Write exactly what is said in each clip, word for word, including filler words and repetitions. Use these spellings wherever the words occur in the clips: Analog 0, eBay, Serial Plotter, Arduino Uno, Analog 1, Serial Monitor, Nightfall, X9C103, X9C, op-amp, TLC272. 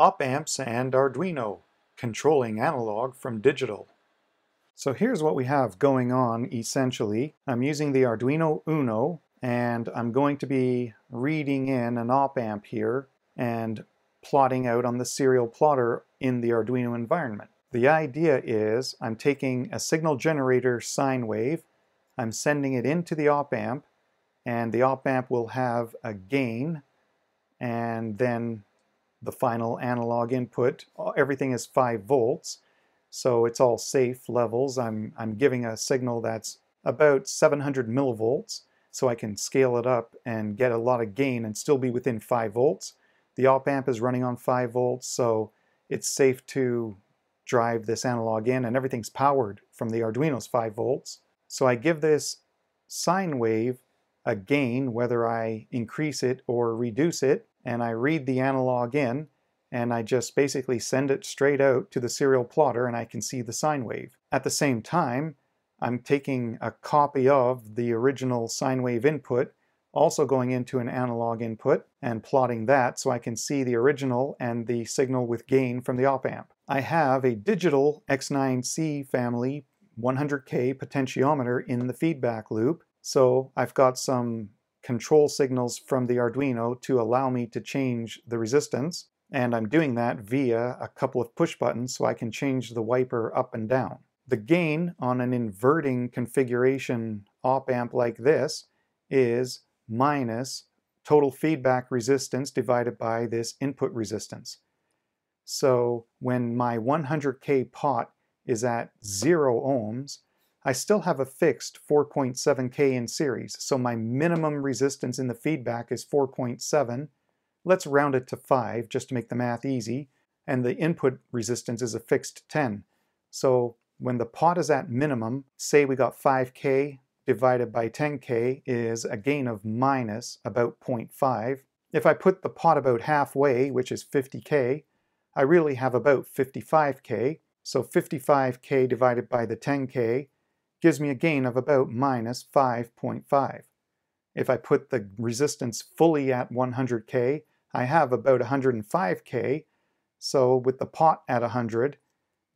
op-amps and Arduino, controlling analog from digital. So here's what we have going on, essentially. I'm using the Arduino Uno, and I'm going to be reading in an op-amp here and plotting out on the serial plotter in the Arduino environment. The idea is I'm taking a signal generator sine wave, I'm sending it into the op-amp, and the op-amp will have a gain, and then the final analog input, everything is five volts, so it's all safe levels. I'm, I'm giving a signal that's about seven hundred millivolts, so I can scale it up and get a lot of gain and still be within five volts. The op-amp is running on five volts, so it's safe to drive this analog in, and everything's powered from the Arduino's five volts. So I give this sine wave a gain, whether I increase it or reduce it, and I read the analog in, and I just basically send it straight out to the serial plotter, and I can see the sine wave. At the same time, I'm taking a copy of the original sine wave input, also going into an analog input, and plotting that so I can see the original and the signal with gain from the op-amp. I have a digital X nine C family one hundred K potentiometer in the feedback loop, so I've got some control signals from the Arduino to allow me to change the resistance, and I'm doing that via a couple of push buttons so I can change the wiper up and down. The gain on an inverting configuration op-amp like this is minus total feedback resistance divided by this input resistance. So when my one hundred K pot is at zero ohms, I still have a fixed four point seven K in series, so my minimum resistance in the feedback is four point seven. Let's round it to five just to make the math easy, and the input resistance is a fixed ten. So when the pot is at minimum, say we got five K divided by ten K is a gain of minus about zero point five. If I put the pot about halfway, which is fifty K, I really have about fifty-five K, so fifty-five K divided by the ten K gives me a gain of about minus five point five. If I put the resistance fully at one hundred K, I have about one hundred five K, so with the pot at one hundred,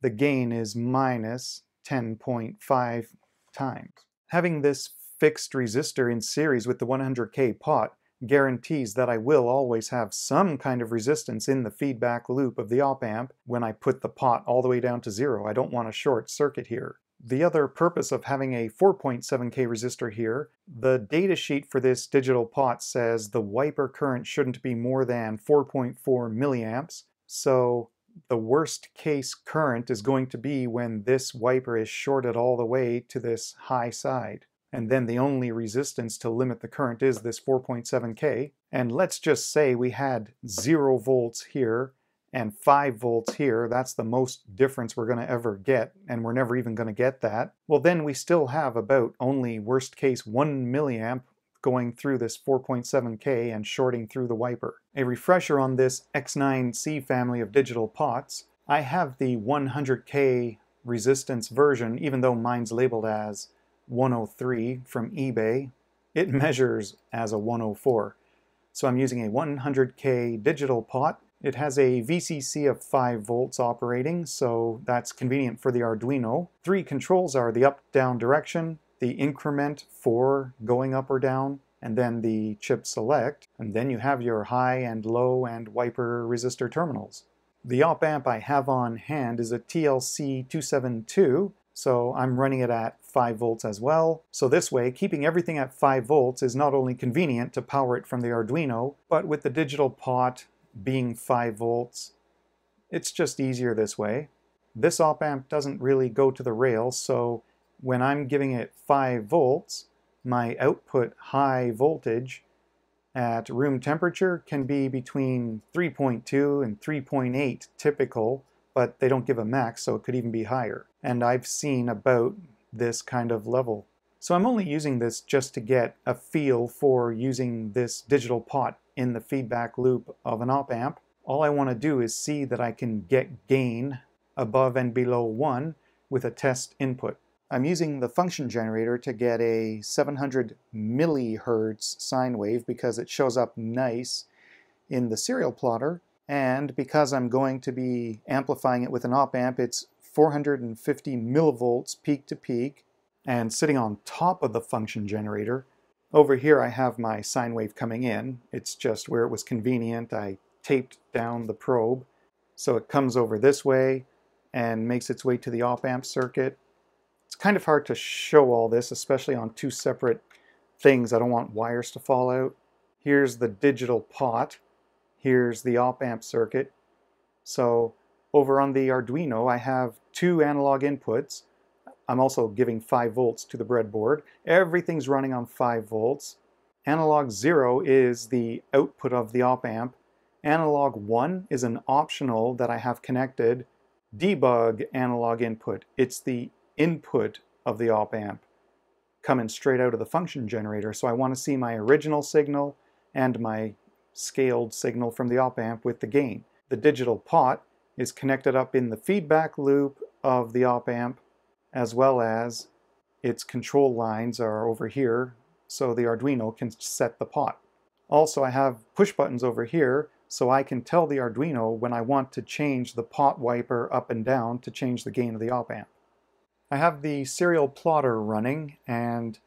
the gain is minus ten point five times. Having this fixed resistor in series with the one hundred K pot guarantees that I will always have some kind of resistance in the feedback loop of the op-amp when I put the pot all the way down to zero. I don't want a short circuit here. The other purpose of having a four point seven K resistor here, the datasheet for this digital pot says the wiper current shouldn't be more than four point four milliamps, so the worst case current is going to be when this wiper is shorted all the way to this high side. And then the only resistance to limit the current is this four point seven K. And let's just say we had zero volts here and five volts here. That's the most difference we're going to ever get, and we're never even going to get that. Well, then we still have about only worst case one milliamp going through this four point seven K and shorting through the wiper. A refresher on this X nine C family of digital pots. I have the one hundred K resistance version, even though mine's labeled as one oh three from eBay. It measures as a one oh four. So I'm using a one hundred K digital pot. It has a V C C of five volts operating, so that's convenient for the Arduino. Three controls are the up-down direction, the increment for going up or down, and then the chip select. And then you have your high and low and wiper resistor terminals. The op-amp I have on hand is a T L C two seventy-two. So I'm running it at five volts as well. So this way, keeping everything at five volts is not only convenient to power it from the Arduino, but with the digital pot being five volts, it's just easier this way. This op-amp doesn't really go to the rail, so when I'm giving it five volts, my output high voltage at room temperature can be between three point two and three point eight typical, but they don't give a max, so it could even be higher. And I've seen about this kind of level. So I'm only using this just to get a feel for using this digital pot in the feedback loop of an op-amp. All I want to do is see that I can get gain above and below one with a test input. I'm using the function generator to get a seven hundred millihertz sine wave because it shows up nice in the serial plotter. And because I'm going to be amplifying it with an op-amp, it's four hundred fifty millivolts peak to peak. And sitting on top of the function generator, over here I have my sine wave coming in. It's just where it was convenient, I taped down the probe. So it comes over this way and makes its way to the op-amp circuit. It's kind of hard to show all this, especially on two separate things. I don't want wires to fall out. Here's the digital pot. Here's the op-amp circuit. So over on the Arduino, I have two analog inputs. I'm also giving five volts to the breadboard. Everything's running on five volts. Analog zero is the output of the op-amp. Analog one is an optional that I have connected. Debug analog input. It's the input of the op-amp coming straight out of the function generator. So I want to see my original signal and my scaled signal from the op-amp with the gain. The digital pot is connected up in the feedback loop of the op-amp, as well as its control lines are over here, so the Arduino can set the pot. Also, I have push buttons over here, so I can tell the Arduino when I want to change the pot wiper up and down to change the gain of the op-amp. I have the serial plotter running, and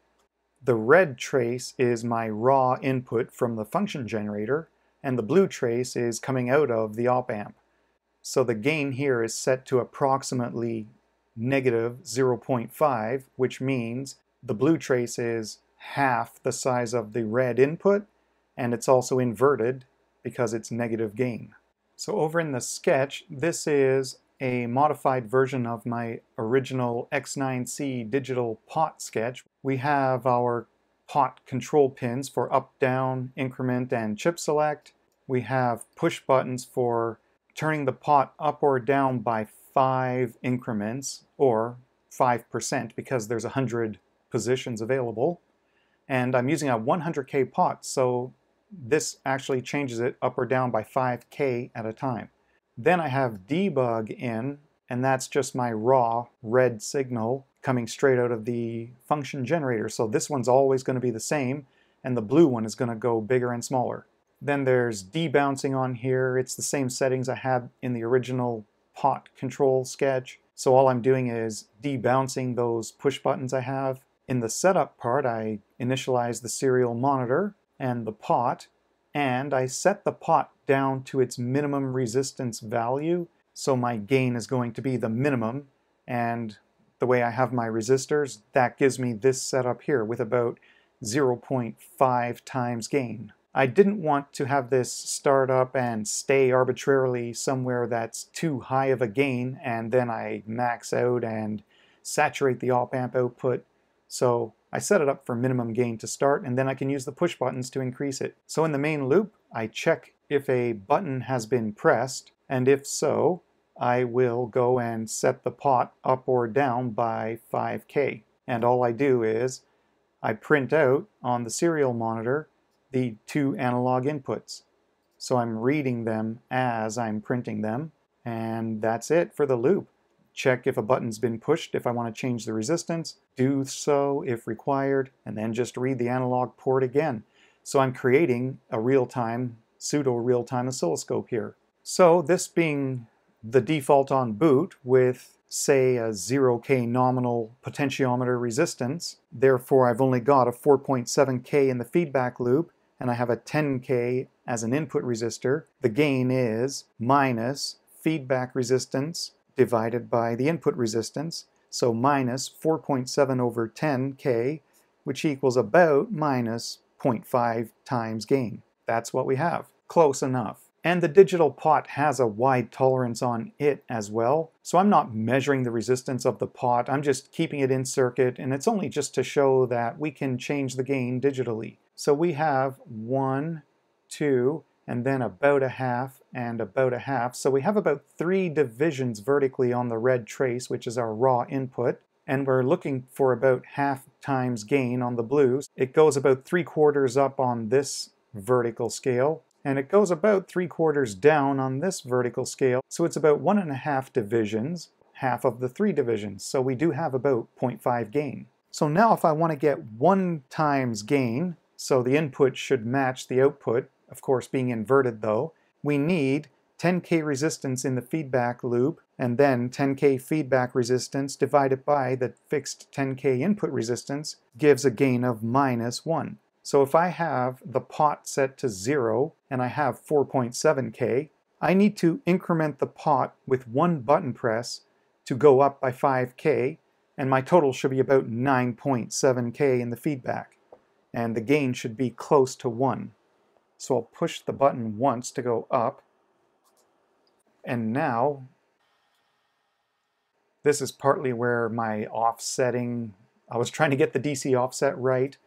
the red trace is my raw input from the function generator, and the blue trace is coming out of the op-amp. So the gain here is set to approximately negative zero point five, which means the blue trace is half the size of the red input, and it's also inverted because it's negative gain. So over in the sketch, this is a modified version of my original X nine C digital pot sketch. We have our pot control pins for up, down, increment, and chip select. We have push buttons for turning the pot up or down by five increments, or five percent, because there's one hundred positions available. And I'm using a one hundred K pot, so this actually changes it up or down by five K at a time. Then I have debug in, and that's just my raw red signal coming straight out of the function generator. So this one's always going to be the same, and the blue one is going to go bigger and smaller. Then there's debouncing on here. It's the same settings I had in the original pot control sketch. So all I'm doing is debouncing those push buttons I have. In the setup part, I initialize the serial monitor and the pot, and I set the pot down to its minimum resistance value. So my gain is going to be the minimum, and the way I have my resistors, that gives me this setup here with about zero point five times gain. I didn't want to have this start up and stay arbitrarily somewhere that's too high of a gain, and then I max out and saturate the op-amp output. So I set it up for minimum gain to start, and then I can use the push buttons to increase it. So in the main loop, I check if a button has been pressed, and if so, I will go and set the pot up or down by five K. And all I do is I print out on the serial monitor the two analog inputs. So I'm reading them as I'm printing them, and that's it for the loop. Check if a button's been pushed, if I want to change the resistance, do so if required, and then just read the analog port again. So I'm creating a real-time, pseudo real-time oscilloscope here. So this being the default on boot with, say, a zero K nominal potentiometer resistance, therefore I've only got a four point seven K in the feedback loop, and I have a ten K as an input resistor. The gain is minus feedback resistance divided by the input resistance, so minus four point seven over ten K, which equals about minus zero point five times gain. That's what we have. Close enough. And the digital pot has a wide tolerance on it as well, so I'm not measuring the resistance of the pot, I'm just keeping it in circuit, and it's only just to show that we can change the gain digitally. So we have one, two, and then about a half, and about a half. So we have about three divisions vertically on the red trace, which is our raw input, and we're looking for about half times gain on the blues. It goes about three quarters up on this vertical scale, and it goes about three quarters down on this vertical scale, so it's about one and a half divisions, half of the three divisions, so we do have about zero point five gain. So now if I want to get one times gain, so the input should match the output, of course being inverted though, we need ten K resistance in the feedback loop, and then ten K feedback resistance divided by the fixed ten K input resistance gives a gain of minus one. So if I have the pot set to zero and I have four point seven K, I need to increment the pot with one button press to go up by five K, and my total should be about nine point seven K in the feedback, and the gain should be close to one. So I'll push the button once to go up, and now this is partly where my offsetting, I was trying to get the D C offset right,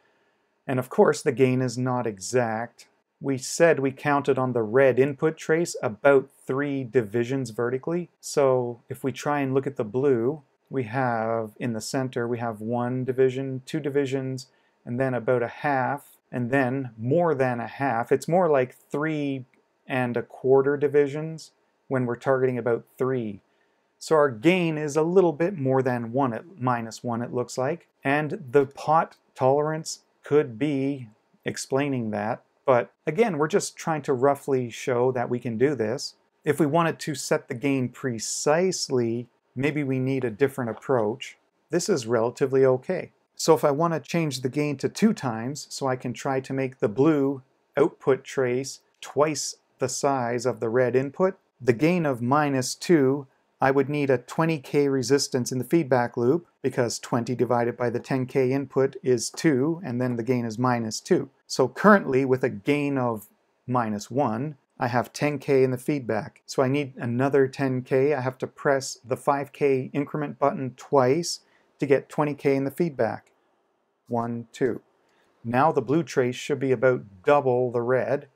and of course the gain is not exact. We said we counted on the red input trace about three divisions vertically. So if we try and look at the blue, we have in the center, we have one division, two divisions, and then about a half, and then more than a half. It's more like three and a quarter divisions when we're targeting about three. So our gain is a little bit more than one, at minus one it looks like. And the pot tolerance could be explaining that. But again, we're just trying to roughly show that we can do this. If we wanted to set the gain precisely, maybe we need a different approach. This is relatively okay. So if I want to change the gain to two times, so I can try to make the blue output trace twice the size of the red input, the gain of minus two, I would need a twenty K resistance in the feedback loop, because twenty divided by the ten K input is two, and then the gain is minus two. So currently, with a gain of minus one, I have ten K in the feedback. So I need another ten K. I have to press the five K increment button twice to get twenty K in the feedback. One, two. Now the blue trace should be about double the red,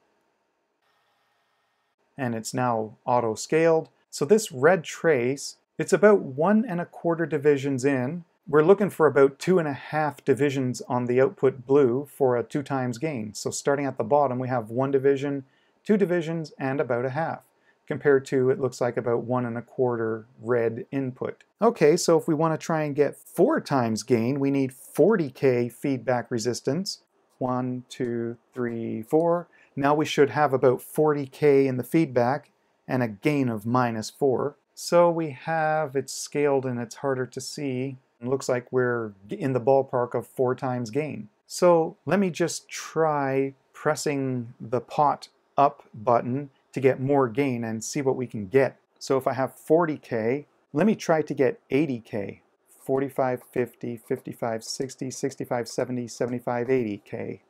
and it's now auto-scaled. So this red trace, it's about one and a quarter divisions in. We're looking for about two and a half divisions on the output blue for a two times gain. So starting at the bottom, we have one division, two divisions, and about a half, compared to, it looks like, about one and a quarter red input. Okay, so if we want to try and get four times gain, we need forty K feedback resistance. One, two, three, four. Now we should have about forty K in the feedback, and a gain of minus four. So we have, it's scaled and it's harder to see. It looks like we're in the ballpark of four times gain. So let me just try pressing the pot up button to get more gain and see what we can get. So if I have forty K, let me try to get eighty K. forty-five, fifty, fifty-five, sixty, sixty-five, seventy, seventy-five, eighty K.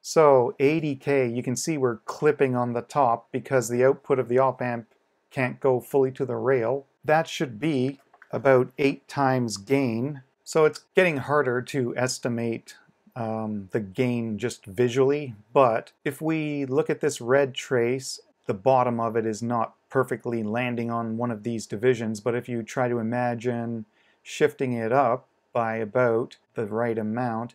So eighty K, you can see we're clipping on the top because the output of the op amp can't go fully to the rail. That should be about eight times gain. So it's getting harder to estimate um, the gain just visually, but if we look at this red trace, the bottom of it is not perfectly landing on one of these divisions, but if you try to imagine shifting it up by about the right amount,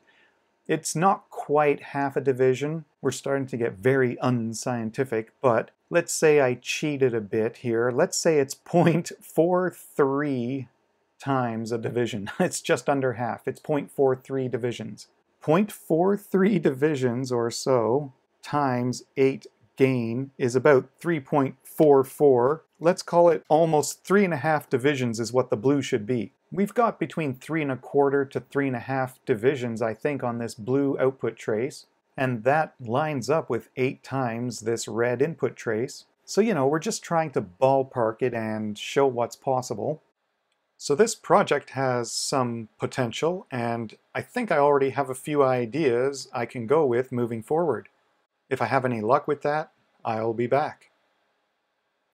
it's not quite half a division. We're starting to get very unscientific, but let's say I cheated a bit here. Let's say it's zero point four three times a division. It's just under half. It's zero point four three divisions. zero point four three divisions or so times eight gain is about three point four four. Let's call it almost three and a half divisions is what the blue should be. We've got between three and a quarter to three and a half divisions, I think, on this blue output trace, and that lines up with eight times this red input trace. So, you know, we're just trying to ballpark it and show what's possible. So this project has some potential, and I think I already have a few ideas I can go with moving forward. If I have any luck with that, I'll be back.